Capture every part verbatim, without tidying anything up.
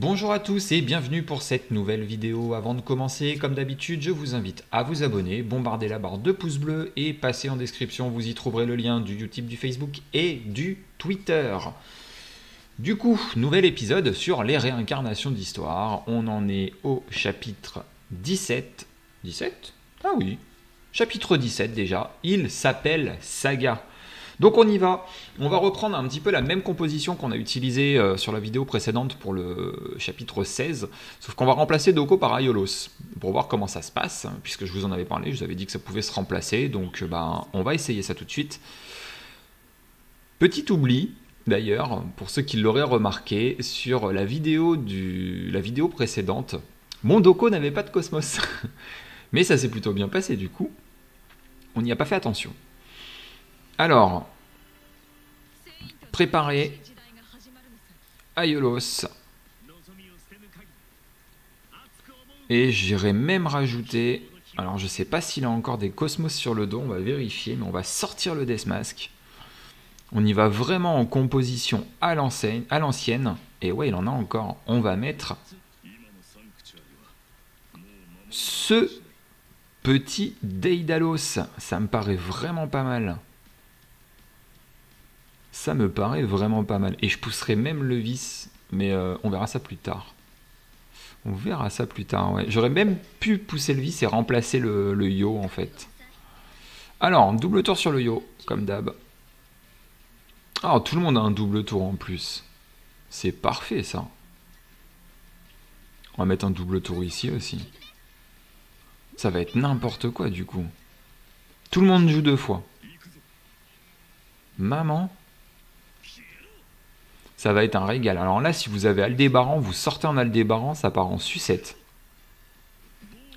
Bonjour à tous et bienvenue pour cette nouvelle vidéo. Avant de commencer, comme d'habitude, je vous invite à vous abonner, bombarder la barre de pouces bleus et passer en description, vous y trouverez le lien du YouTube, du Facebook et du Twitter. Du coup, nouvel épisode sur les réincarnations d'histoire. On en est au chapitre dix-sept. dix-sept ? Ah oui, chapitre dix-sept déjà. Il s'appelle Saga. Donc on y va, on va reprendre un petit peu la même composition qu'on a utilisée sur la vidéo précédente pour le chapitre seize, sauf qu'on va remplacer Doko par Aiolos, pour voir comment ça se passe, puisque je vous en avais parlé, je vous avais dit que ça pouvait se remplacer, donc ben, on va essayer ça tout de suite. Petit oubli, d'ailleurs, pour ceux qui l'auraient remarqué, sur la vidéo, du... la vidéo précédente, mon Doko n'avait pas de Cosmos, mais ça s'est plutôt bien passé du coup, on n'y a pas fait attention. Alors, préparer Aiolos. Et j'irai même rajouter... Alors, je ne sais pas s'il a encore des cosmos sur le dos, on va vérifier, mais on va sortir le Deathmask. On y va vraiment en composition à l'ancienne. Et ouais, il en a encore. On va mettre ce petit Deidalos. Ça me paraît vraiment pas mal. Ça me paraît vraiment pas mal. Et je pousserai même le vice, mais euh, on verra ça plus tard. On verra ça plus tard, ouais. J'aurais même pu pousser le vice et remplacer le, le yo, en fait. Alors, double tour sur le yo, comme d'hab. Ah, tout le monde a un double tour en plus. C'est parfait, ça. On va mettre un double tour ici aussi. Ça va être n'importe quoi, du coup. Tout le monde joue deux fois. Maman. Ça va être un régal. Alors là, si vous avez Aldébaran, vous sortez un Aldébaran, ça part en sucette.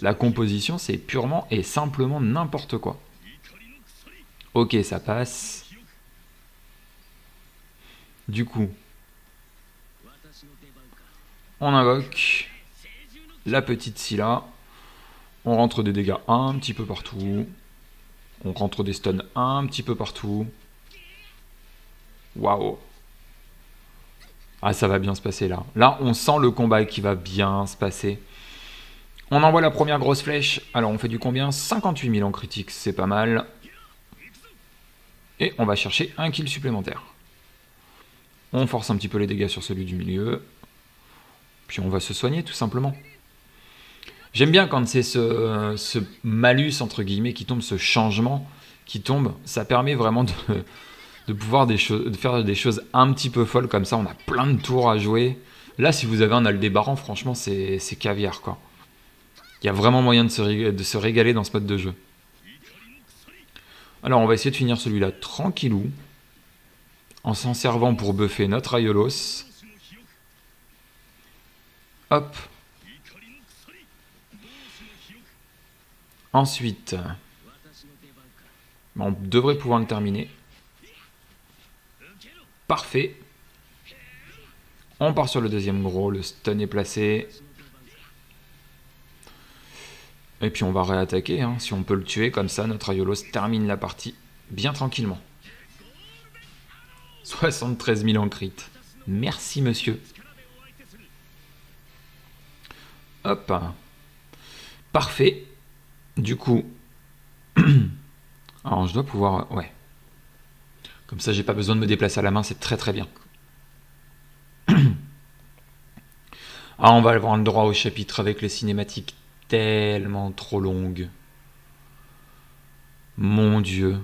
La composition, c'est purement et simplement n'importe quoi. Ok, ça passe. Du coup, on invoque la petite Scylla. On rentre des dégâts un petit peu partout. On rentre des stuns un petit peu partout. Waouh! Ah, ça va bien se passer là. Là, on sent le combat qui va bien se passer. On envoie la première grosse flèche. Alors, on fait du combien? cinquante-huit mille en critique, c'est pas mal. Et on va chercher un kill supplémentaire. On force un petit peu les dégâts sur celui du milieu. Puis on va se soigner, tout simplement. J'aime bien quand c'est ce, ce malus, entre guillemets, qui tombe, ce changement qui tombe. Ça permet vraiment de... de pouvoir des de faire des choses un petit peu folles comme ça, on a plein de tours à jouer. Là, si vous avez un Aldébaran, franchement, c'est caviar, quoi. Il y a vraiment moyen de se, ré de se régaler dans ce mode de jeu. Alors, on va essayer de finir celui-là tranquillou, en s'en servant pour buffer notre Aiolos. Hop. Ensuite, on devrait pouvoir le terminer. Parfait. On part sur le deuxième gros, le stun est placé. Et puis on va réattaquer, hein. Si on peut le tuer, comme ça notre Aiolos termine la partie bien tranquillement. soixante-treize mille en crit. Merci monsieur. Hop. Parfait. Du coup... Alors je dois pouvoir... Ouais. Comme ça, j'ai pas besoin de me déplacer à la main, c'est très très bien. Ah, on va avoir le droit au chapitre avec les cinématiques tellement trop longues. Mon Dieu.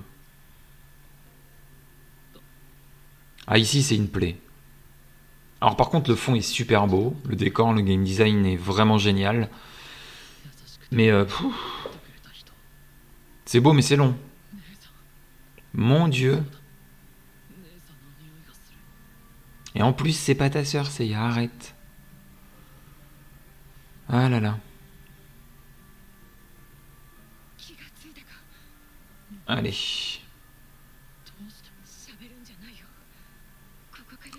Ah, ici, c'est une plaie. Alors par contre, le fond est super beau. Le décor, le game design est vraiment génial. Mais... Euh, c'est beau, mais c'est long. Mon Dieu. Et en plus, c'est pas ta sœur, Seiya, arrête. Ah là là. Allez.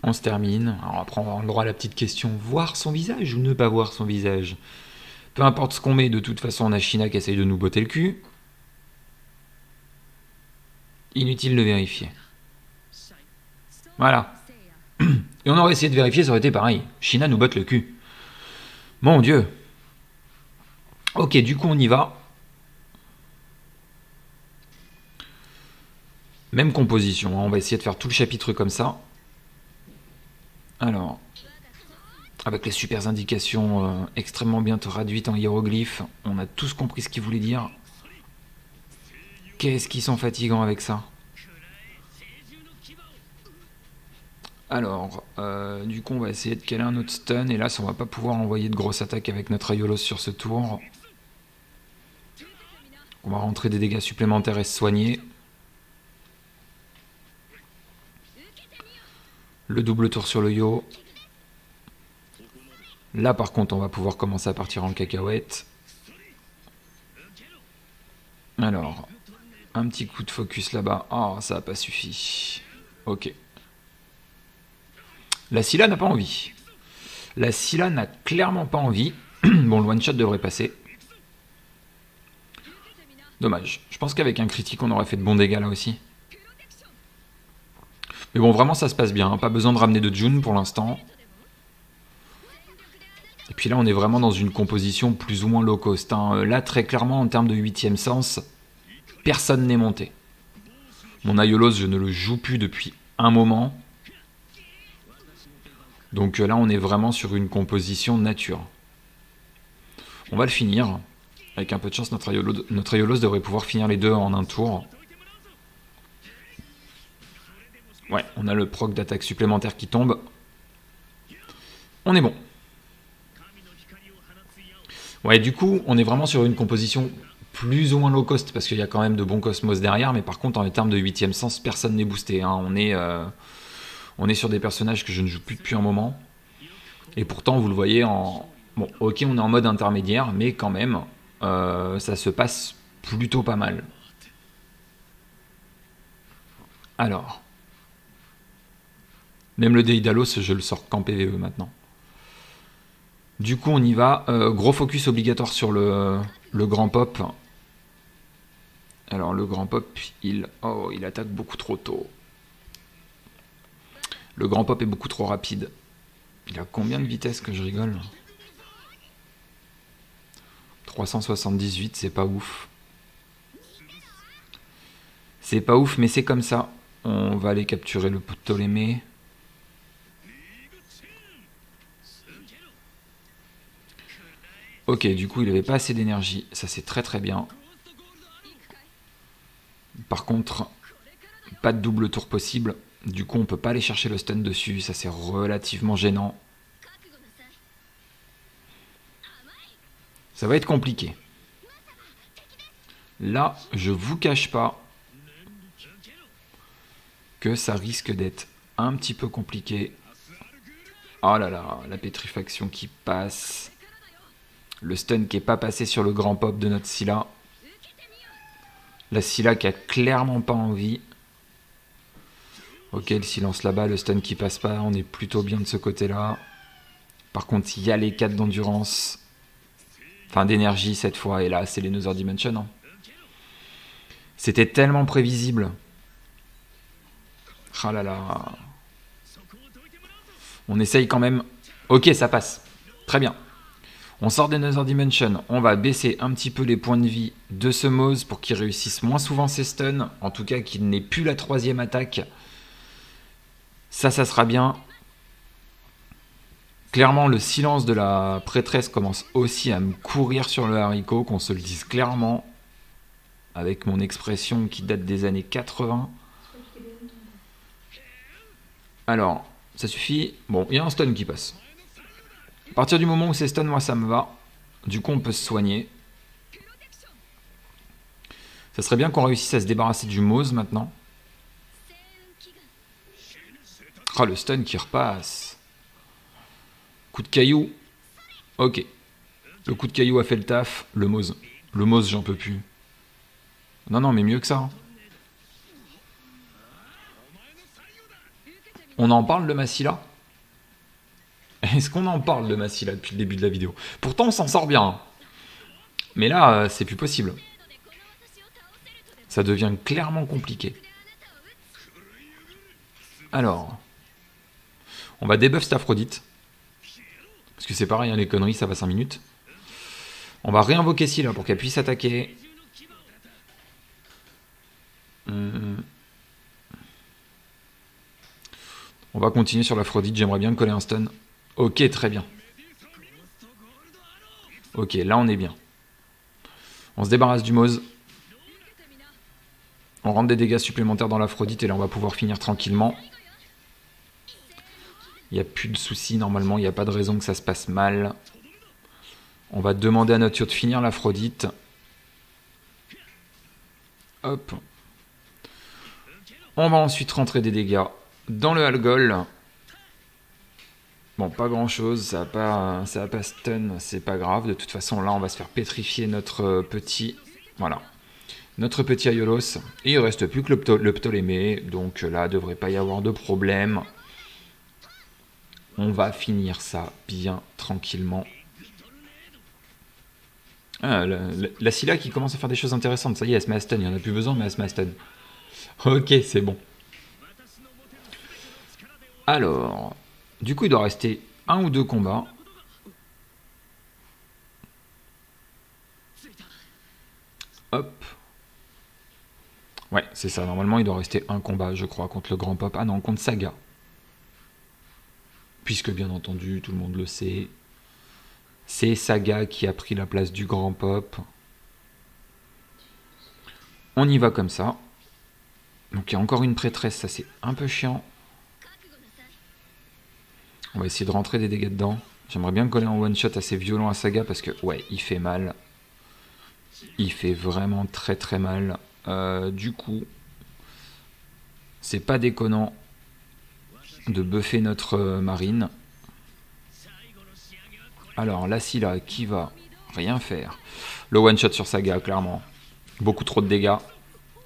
On se termine. Alors après, on va avoir le droit à la petite question. Voir son visage ou ne pas voir son visage? Peu importe ce qu'on met, de toute façon, on a China qui essaye de nous botter le cul. Inutile de vérifier. Voilà. Et on aurait essayé de vérifier, ça aurait été pareil. China nous botte le cul. Mon Dieu. Ok, du coup, on y va. Même composition, hein. On va essayer de faire tout le chapitre comme ça. Alors, avec les super indications euh, extrêmement bien traduites en hiéroglyphes, on a tous compris ce qu'ils voulaient dire. Qu'est-ce qu'ils sont fatigants avec ça. Alors, euh, du coup, on va essayer de caler un autre stun. Et là, on va pas pouvoir envoyer de grosses attaques avec notre Aiolos sur ce tour. On va rentrer des dégâts supplémentaires et se soigner. Le double tour sur le yo. Là par contre on va pouvoir commencer à partir en cacahuète. Alors, un petit coup de focus là-bas. Ah, oh, ça n'a pas suffi. Ok. La Scylla n'a pas envie. La Scylla n'a clairement pas envie. Bon, le one-shot devrait passer. Dommage. Je pense qu'avec un critique on aurait fait de bons dégâts là aussi. Mais bon, vraiment, ça se passe bien. Hein. Pas besoin de ramener de June pour l'instant. Et puis là, on est vraiment dans une composition plus ou moins low cost. Hein. Là, très clairement, en termes de huitième sens, personne n'est monté. Mon Aiolos, je ne le joue plus depuis un moment. Donc là, on est vraiment sur une composition nature. On va le finir. Avec un peu de chance, notre Aiolos, notre Aiolos devrait pouvoir finir les deux en un tour. Ouais, on a le proc d'attaque supplémentaire qui tombe. On est bon. Ouais, du coup, on est vraiment sur une composition plus ou moins low cost, parce qu'il y a quand même de bons cosmos derrière, mais par contre, en termes de huitième sens, personne n'est boosté. Hein. On est, euh, on est sur des personnages que je ne joue plus depuis un moment. Et pourtant, vous le voyez, en bon, ok, on est en mode intermédiaire, mais quand même, euh, ça se passe plutôt pas mal. Alors... Même le Deidalos, je le sors qu'en P V E maintenant. Du coup, on y va. Euh, gros focus obligatoire sur le, le grand pop. Alors, le grand pop, il, oh, il attaque beaucoup trop tôt. Le grand pop est beaucoup trop rapide. Il a combien de vitesse que je rigole? Trois cent soixante-dix-huit, c'est pas ouf. C'est pas ouf, mais c'est comme ça. On va aller capturer le Ptolémée. Ok, du coup, il n'avait pas assez d'énergie. Ça, c'est très très bien. Par contre, pas de double tour possible. Du coup, on ne peut pas aller chercher le stun dessus. Ça, c'est relativement gênant. Ça va être compliqué. Là, je vous cache pas que ça risque d'être un petit peu compliqué. Oh là là, la pétrifaction qui passe... Le stun qui n'est pas passé sur le grand pop de notre Scylla. La Scylla qui a clairement pas envie. Ok, le silence là-bas, le stun qui passe pas, on est plutôt bien de ce côté-là. Par contre, il y a les quatre d'endurance. Enfin, d'énergie cette fois, et là, c'est les Nether Dimension. Hein. C'était tellement prévisible. Ah là là. On essaye quand même. Ok, ça passe. Très bien. On sort des Nether Dimension, on va baisser un petit peu les points de vie de ce Mose pour qu'il réussisse moins souvent ses stuns, en tout cas qu'il n'ait plus la troisième attaque. Ça, ça sera bien. Clairement, le silence de la prêtresse commence aussi à me courir sur le haricot, qu'on se le dise clairement, avec mon expression qui date des années quatre-vingts. Alors, ça suffit. Bon, il y a un stun qui passe. À partir du moment où c'est stun, moi ça me va. Du coup, on peut se soigner. Ça serait bien qu'on réussisse à se débarrasser du Mose maintenant. Ah, oh, le stun qui repasse. Coup de caillou. Ok. Le coup de caillou a fait le taf. Le Mose. Le Mose, j'en peux plus. Non, non, mais mieux que ça. Hein. On en parle de ma Scylla. Est-ce qu'on en parle de ma Scylla depuis le début de la vidéo? Pourtant, on s'en sort bien. Mais là, c'est plus possible. Ça devient clairement compliqué. Alors, on va débuff cette Aphrodite. Parce que c'est pareil, hein, les conneries, ça va cinq minutes. On va réinvoquer Scylla pour qu'elle puisse attaquer. Hum. On va continuer sur l'Aphrodite, j'aimerais bien coller un stun. Ok, très bien. Ok, là on est bien. On se débarrasse du Mose. On rentre des dégâts supplémentaires dans l'Aphrodite et là on va pouvoir finir tranquillement. Il n'y a plus de soucis normalement, il n'y a pas de raison que ça se passe mal. On va demander à notre tuyau de finir l'Aphrodite. Hop. On va ensuite rentrer des dégâts dans le Algol. Bon, pas grand chose, ça n'a pas, ça a pas stun, c'est pas grave. De toute façon, là, on va se faire pétrifier notre petit. Voilà. Notre petit Aiolos. Et il ne reste plus que le, Pto le Ptolémée. Donc là, il ne devrait pas y avoir de problème. On va finir ça bien tranquillement. Ah, la, la, la Scylla qui commence à faire des choses intéressantes. Ça y est, elle se met à stun. Il n'y en a plus besoin, mais elle se met à stun. Ok, c'est bon. Alors, du coup, il doit rester un ou deux combats. Hop. Ouais, c'est ça. Normalement, il doit rester un combat, je crois, contre le Grand Pop. Ah non, contre Saga. Puisque, bien entendu, tout le monde le sait, c'est Saga qui a pris la place du Grand Pop. On y va comme ça. Donc, il y a encore une prêtresse. Ça, c'est un peu chiant. On va essayer de rentrer des dégâts dedans. J'aimerais bien coller un one-shot assez violent à Saga parce que, ouais, il fait mal. Il fait vraiment très très mal. Euh, du coup, c'est pas déconnant de buffer notre marine. Alors, la Scylla qui va rien faire. Le one-shot sur Saga, clairement. Beaucoup trop de dégâts.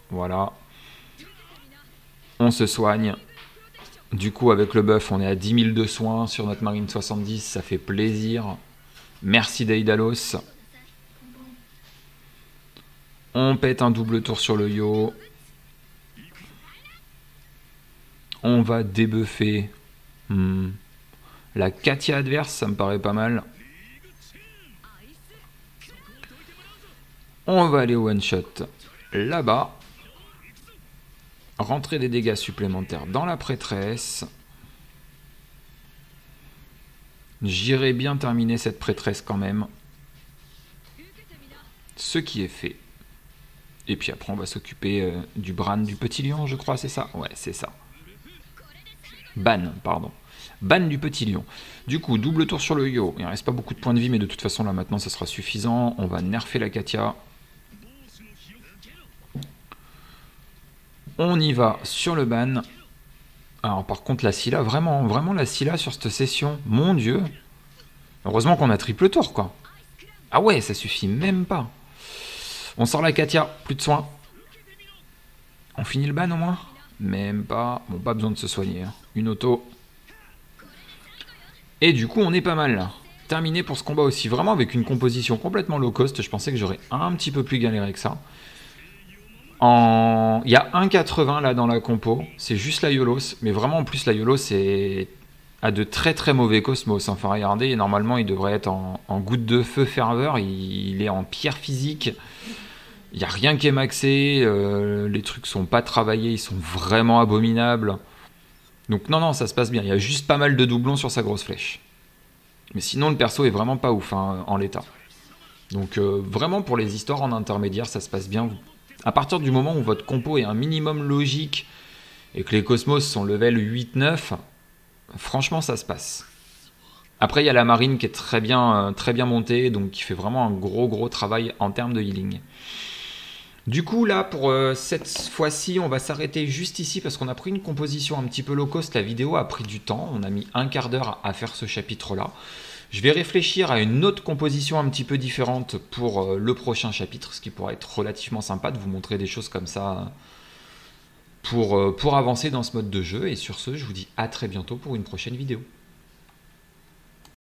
Voilà. On se soigne. Du coup, avec le buff, on est à dix mille de soins sur notre marine soixante-dix. Ça fait plaisir. Merci Deidalos. On pète un double tour sur le Yo. On va débuffer hmm. la Katia adverse. Ça me paraît pas mal. On va aller one-shot là-bas. Rentrer des dégâts supplémentaires dans la prêtresse. J'irai bien terminer cette prêtresse quand même. Ce qui est fait. Et puis après on va s'occuper euh, du Bran du petit lion, je crois, c'est ça? Ouais, c'est ça. Ban, pardon. Ban du petit lion. Du coup, double tour sur le Yo. Il ne reste pas beaucoup de points de vie, mais de toute façon là maintenant ça sera suffisant. On va nerfer la Katia. On y va sur le ban. Alors par contre la Scylla, vraiment, vraiment la Scylla sur cette session, mon dieu. Heureusement qu'on a triple tour quoi. Ah ouais, ça suffit même pas. On sort la Katia, plus de soins. On finit le ban au moins? Même pas, bon pas besoin de se soigner. Hein. Une auto. Et du coup on est pas mal là. Terminé pour ce combat aussi, vraiment avec une composition complètement low cost. Je pensais que j'aurais un petit peu plus galéré que ça. En... Il y a un virgule quatre-vingts là dans la compo, c'est juste la Yolos, mais vraiment en plus la Yolos est... a de très très mauvais cosmos, enfin regardez, et normalement il devrait être en, en goutte de feu ferveur, il... il est en pierre physique, il n'y a rien qui est maxé, euh... les trucs sont pas travaillés, ils sont vraiment abominables, donc non non ça se passe bien, il y a juste pas mal de doublons sur sa grosse flèche, mais sinon le perso est vraiment pas ouf hein, en l'état, donc euh, vraiment pour les histoires en intermédiaire ça se passe bien. À partir du moment où votre compo est un minimum logique et que les cosmos sont level huit neuf, franchement ça se passe. Après il y a la marine qui est très bien, très bien montée, donc qui fait vraiment un gros gros travail en termes de healing. Du coup là pour euh, cette fois-ci on va s'arrêter juste ici parce qu'on a pris une composition un petit peu low cost, la vidéo a pris du temps, on a mis un quart d'heure à faire ce chapitre là. Je vais réfléchir à une autre composition un petit peu différente pour le prochain chapitre, ce qui pourrait être relativement sympa de vous montrer des choses comme ça pour, pour avancer dans ce mode de jeu. Et sur ce, je vous dis à très bientôt pour une prochaine vidéo.